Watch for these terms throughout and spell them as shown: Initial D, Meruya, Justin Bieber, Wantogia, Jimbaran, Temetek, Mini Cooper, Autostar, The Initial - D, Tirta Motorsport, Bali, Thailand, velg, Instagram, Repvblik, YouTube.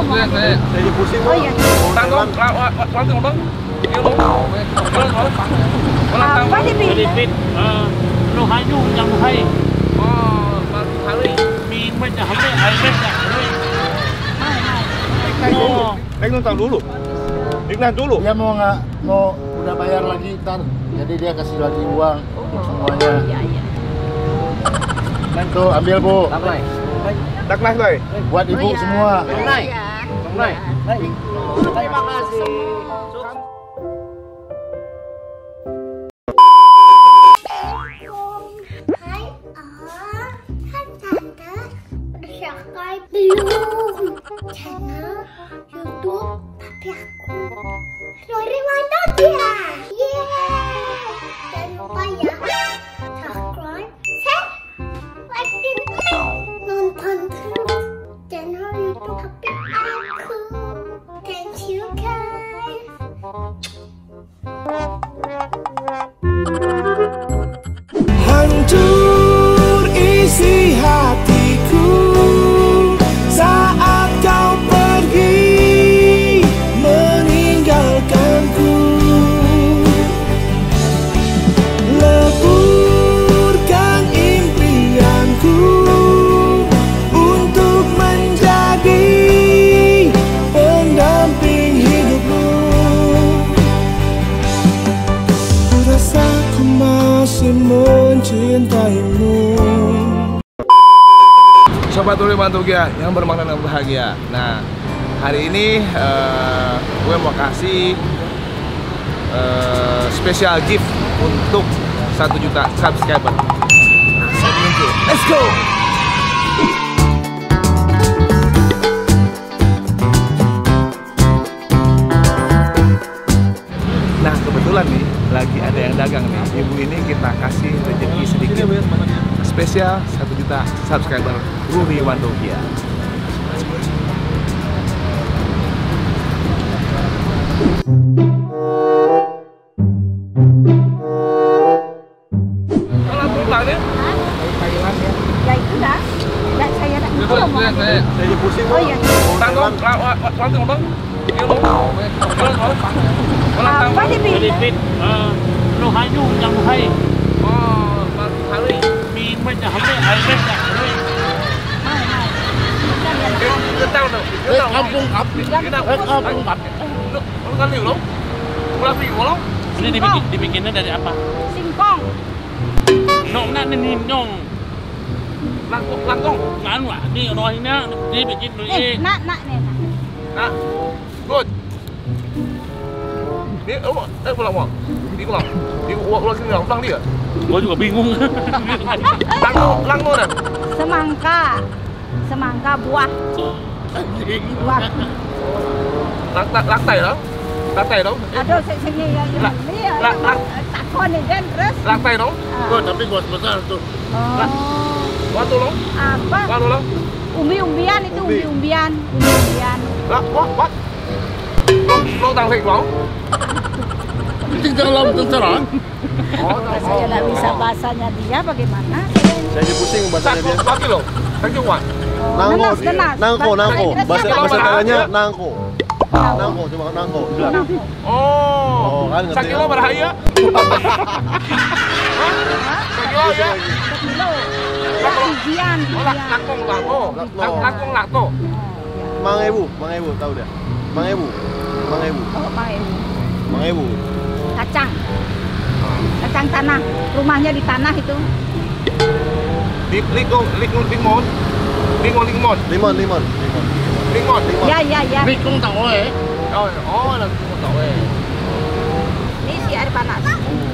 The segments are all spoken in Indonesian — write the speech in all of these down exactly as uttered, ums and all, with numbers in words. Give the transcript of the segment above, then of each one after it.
Jadi pusing oh, iya. Tanggung, langsung dong. Apa dipilih? Lohayu, yang hai. Oh, baru hari. Min, macam hari, hari macam hari. Oh, naik nonton dulu. Naik dulu. Dia mau nggak mau udah bayar lagi ntar. Jadi dia kasih lagi uang untuk semuanya. Tuh ambil bu. Tak naik lagi. Buat ibu semua. Baik, baik. Terima kasih. Hai, oh, kan tante udah subscribe belum channel YouTube tapi aku sorry mantap ya. Yeay. Jangan lupa ya subscribe, share, like, dan nonton terus channel YouTube tapi aku. Thank you guys. Hancur isi hatiku saat kau pergi meninggalkanku. Leburkan impianku untuk menjadi mencintaimu. Sobat Tuli Mantugia yang bermakna dan bahagia. Nah, hari ini uh, gue mau kasih uh, special gift untuk satu juta subscriber. Let's go. Nah, kebetulan nih lagi ada yang dagang nih, ibu ini kita kasih rezeki sedikit spesial satu juta subscriber Tuli Mantugia. Kalau tulangnya? Thailand ya? Ya itu dah, tidak saya tak tahu mau ngomong. Jadi pusing oh iya. Tanggung, langsung ngomong. Apa dipilih? Lohayu, yang hai. Oh, baru hari. Min, macam hari, hari macam hari. Kita tahu, kita kampung up, kita kampung up. Lu kan liu, lu? Pulang liu, lu? Ini dibikin, dibikinnya dari apa? Singkong. Nong nak ni nong. Langkong, langkong. Ngan wah, ni rohina, ni bikin tu ini. Nak, nak ni. Nak. Good. Ini oh, eh pulang uang. Ini pulang. Ini uang sini pulang dia. Gua juga bingung. Langgo, langgo dan. Semangka. Semangka buah. Anjing. Buah. Lantai, lantai dong. Lantai dong. Aduh, sini ya. Ini ya. Takon ini kan terus. Lantai dong. Gua tapi gua sebesar tuh. Oh. Gua tuh dong. Apa? Gua tuh dong. Umbi-umbian itu umbi-umbian. Umbi-umbian. Lah, what what? Lo tang thịt không? Tinggal lom tenteran. Oh, saya tidak bisa bahasanya dia bagaimana? Saya pusing bahasanya dia. Satu kilo. Thank you, Wan. Nangko, nangko, nangko. Bahasa bahasa Thailandnya nangko. Nangko, coba nangko. Oh. Satu kilo berbahaya. Satu kilo ya. Satu kilo. Bijian, bijian. Langkong, langkong. Langkong, langkong. Mang Ebu, Mang Ebu tahu dah. Mang Ebu, Mang Ebu. Oh, Mang Ebu. Mang Ebu. Kacang, kacang tanah. Rumahnya di tanah itu. Limon, limon, limon, limon, limon, limon, limon, limon, limon. Ya, ya, ya. Limon tahu eh? Oh, oh, limon tahu eh. Ini si air panas.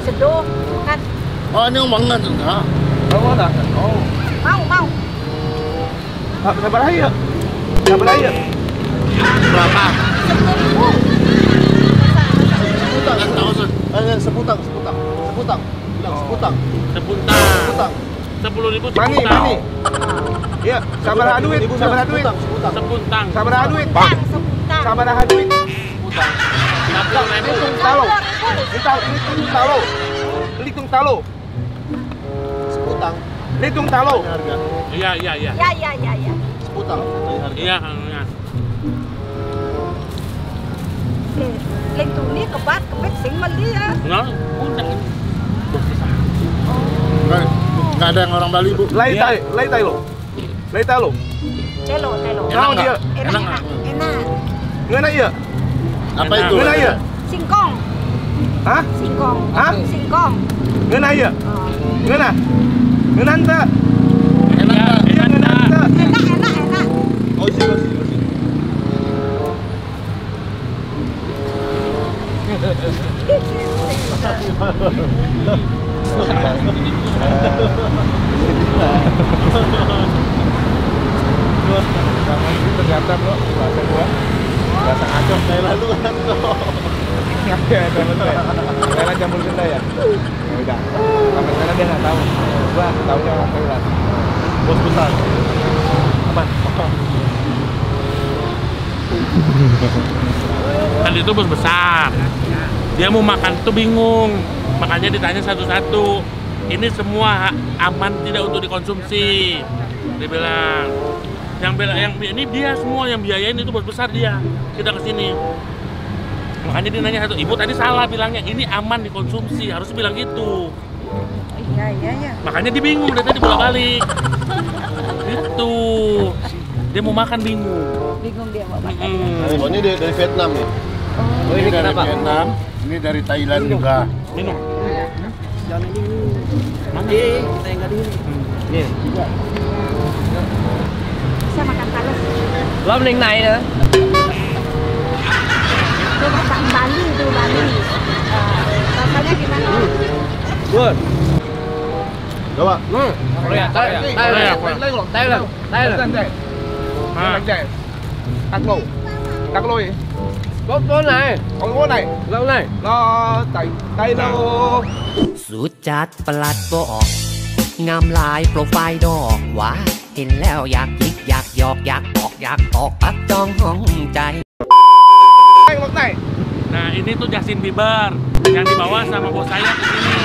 Seduh, kan? Oh, ini mangan tu, ha? Tahu tak? Oh. Mau, mau. Tak berapa ya? Tak berapa ya? Berapa? sepuluh ribu. Seputang kan tahu sen? Eh seputang, seputang, seputang, bilang seputang, seputang, seputang. Sepuluh ribu. Mani, mani. Iya, sabar haduit, sabar haduit, seputang, seputang, sabar haduit, seputang, sabar haduit, seputang. Ini tung talo, ini talo, ini tung talo, ini tung talo, seputang, ini tung talo. Iya, iya, iya. Iya, iya, iya, iya. Seputang. Iya, iya. Enggak, udah enggak, enggak ada yang orang Bali, Bu. Lai tai, lai tai lo. Lai tai lo. Celo, telo. Enak dia. Enak. Enak. Enak ya? Apa itu? Enak ya? Singkong. Hah? Singkong. Hah? Singkong. Enak ya? Heeh. Enak. Enak ta? Enak. Enak ta? Enak, enak, enak. Oh, sih, sih. Ternyata lo bahasa gua bahasa acok Thailand lu kan lo ya temen Thailand campur Sunda ya ya udah sampai sekarang dia nggak tahu gua tahunya orang Thailand bos besar apa tadi itu bos besar dia mau makan tuh bingung makanya ditanya satu-satu ini semua aman tidak untuk dikonsumsi dia bilang yang bela yang ini dia semua yang biayain itu bos besar dia kita kesini makanya dia nanya satu ibu tadi salah bilangnya ini aman dikonsumsi harus bilang gitu iya iya iya makanya dia bingung dia tadi bolak-balik gitu dia mau makan bingung bingung dia mau makan hmm. Oh, ini dari, dari Vietnam ya? Oh, ini, ini dari kenapa? Vietnam, ini dari Thailand minum. Juga minum jangan ini kita yang dulu ini juga bisa makan talas belum yang naik ya? Itu masak Bali itu Bali rasanya gimana? Good coba hmm Thailand Thailand Thailand Thailand Thailand các lô các lô gì có con này con lô này lô này lo tay tay lô sút chát plat bọt ngam lái profile đỏ quá hình leo yak yak yok yak bọt yak bọt bắt trong hông trái lô này nah ini tuh Justin Bieber yang dibawa sama bos saya ke sini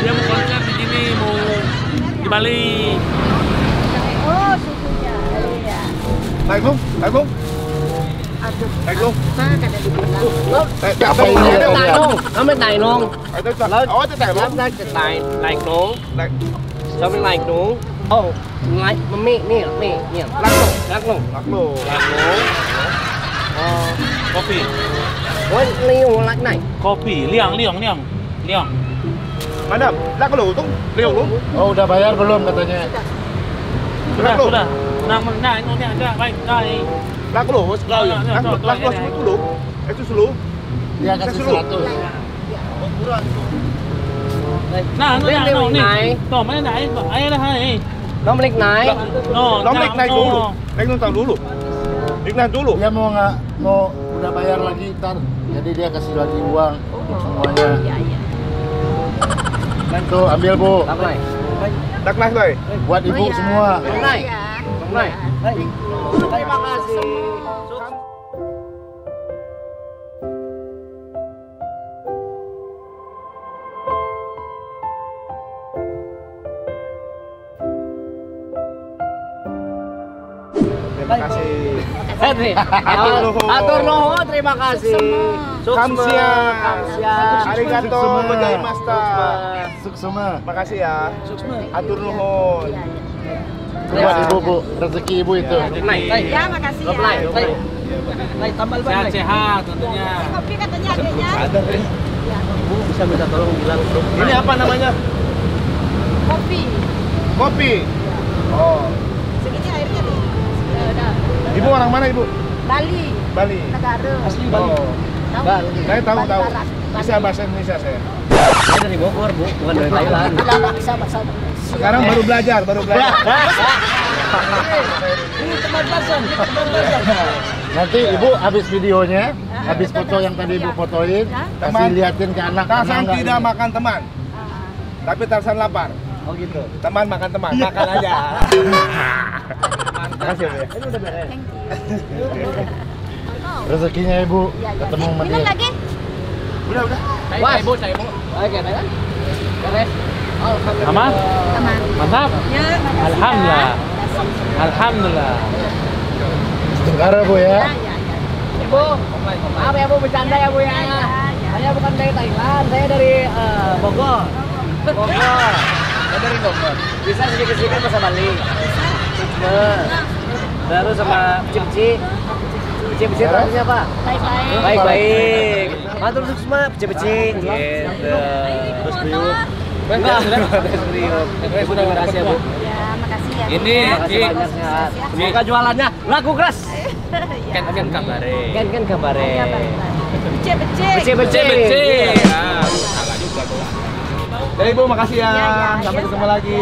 dia mau konser di sini mau di Bali oh sukunya iya naik lu, naik lu naik lu apa ini? Naik lu, kamu naik lu oh itu naik lu? Naik lu kamu naik lu oh, naik, mami, nih, nih naik lu, naik lu naik lu kopi oh, liu, naik naik kopi, liang, liang, liang liang madam, naik lu, liang lu oh, udah bayar belum katanya sudah, sudah Nah, nah, ini nanti ada, baik, baik. Laku loh, laku ya? Laku loh, itu loh. Itu selu. Dia kasih seratus. Oh, kurang. Nah, ini yang tahu nih. Tuh, mana naik? Ayo dah, hai. Nomlik naik. Nomlik naik dulu. Naik dulu dulu. Naik naik dulu. Dia mau nggak mau udah bayar lagi ntar. Jadi dia kasih lagi uang semuanya. Iya, iya. Tuh, ambil Bu. Naik. Naik naik, Boy. Buat ibu semua. Naik. Hai. Hai. Terima kasih. Terima kasih. Atur nuhun. Atur nuhun, terima kasih. Kamsia. Kamsia. Arigato gozaimashita. Suksema. Makasih ya. Atur nuhun. Buat ibu bu, rezeki ibu itu. Ya, makasih ya. Sehat-sehat tentunya. Kopi katanya adanya. Ibu bisa minta tolong bilang. Ini apa namanya? Kopi. Kopi. Oh. Segini airnya nih. Udah. Ibu orang mana ibu? Bali. Bali. Negara. Asli Bali. Bali. Saya tahu tahu. Bisa bahasa Indonesia saya. Saya dari Bogor bu, bukan dari Thailand. Tidak bisa bahasa Indonesia. Sekarang baru belajar, baru belajar. Ini teman-teman, teman-teman. Nanti ibu habis videonya, habis foto yang tadi ibu fotoin, kasih liatin ke anak. Tarsan tidak makan teman, tapi Tarsan lapar. Oh gitu. Teman makan teman, makan aja. Makasih bu ya. Rezekinya ibu ketemu sama dia. Minum lagi? Udah udah. Wah ibu, saya ibu. Oke, Thailand. Beres. Aman? Aman. Mantap? Ya, alhamdulillah. Ya. Alhamdulillah. Sebentar Bu ya. Ya, ya, ya. Ibu, maaf ya Bu bercanda ya Bu ya. Ya, ya, ya. Saya bukan dari Thailand, saya dari uh, Bogor. Bogor. Saya dari Bogor. Bisa sedikit-sedikit bahasa Bali. Lalu sama Cipci. Cipci artinya apa? Baik-baik. Baik-baik. Matur semua Cipci. Gitu. Terus Priuk. Enggak, terus Priuk. Terima kasih ya, Bu. Ya, makasih ya. Ini semoga jualannya laku keras. Ken-ken kabare. Ken-ken kabare. Becek, becek, becek. Salah juga tuh. Dari Ibu, makasih ya. Ya, ya. Sampai ya, ketemu ya. Lagi.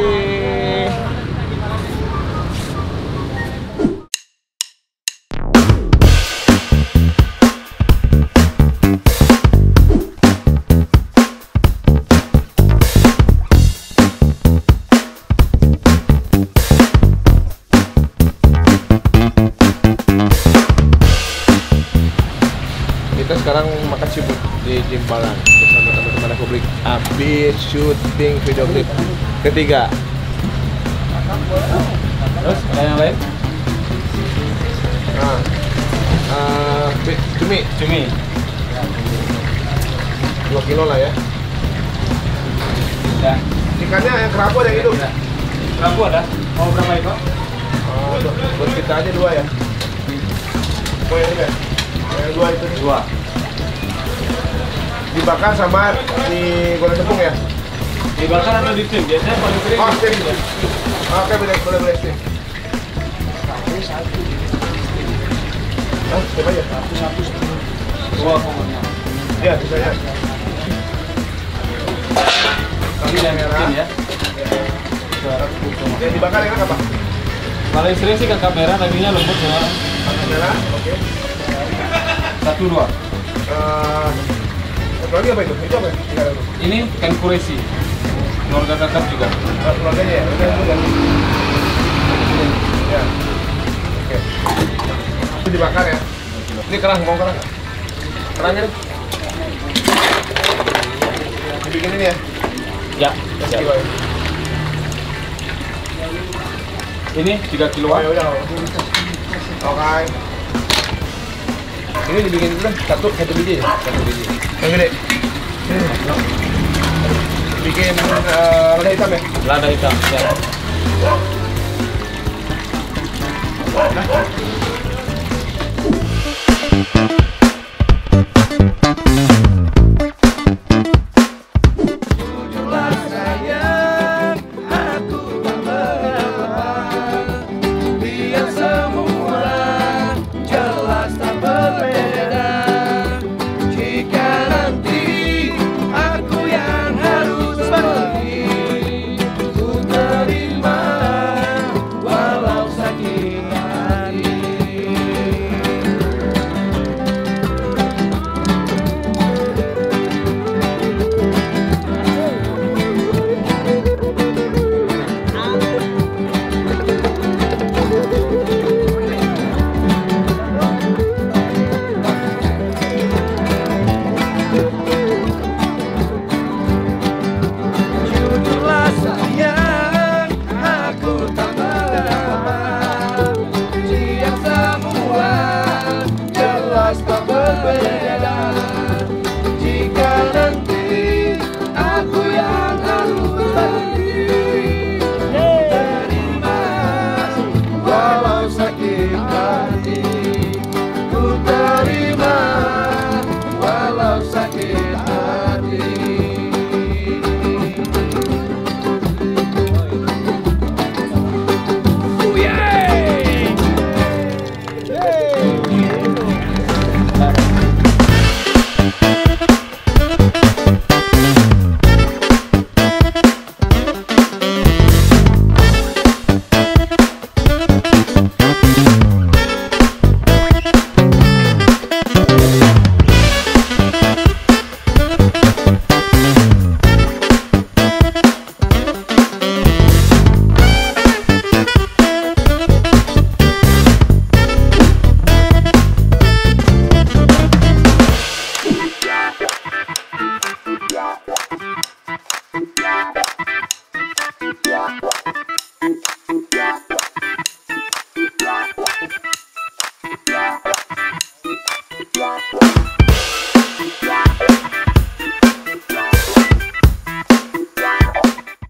Sekarang makan sibuk di Jimbaran bersama teman-teman Repvblik habis syuting video klip ketiga. Terus ada yang lain? Nah, uh, cumi, cumi, dua kilo lah ya. Ya. Ikannya yang kerapu ada yang hidup. Kerapu ada? Mau berapa ekor? Oh, buat kita aja dua ya. Oh ya juga. Yang dua itu dua. Dibakar sama di goreng tepung ya? Dibakar atau di steam? Biasanya kalau di steam. Oh, steam. Oke, boleh, boleh, boleh steam. Hah, coba ya? Dua pokoknya. Iya, bisa ya. Ini yang merah ya? Iya. Dibakar enak apa? Kalau istri sih kakak merah, dagingnya lembut semua. Kakak merah, oke. Satu dua. Uh, satu lagi apa itu? Itu apa? Tiga, ini ikan kuresi. Keluarga kakap juga. Uh, keluarganya ya. Oke. Ya. Oke. Ini dibakar ya. Ini kerang, mau kerang? Kerangnya? Bikin ini ya. Ya. Tiga kilo. Ya. Ini tiga kilo. Oh, ya, oke. Okay. Ini dibikin dulu satu satu biji, satu biji. Yang gede. Bikin uh, lada hitam ya? Lada hitam. Ya. Wow.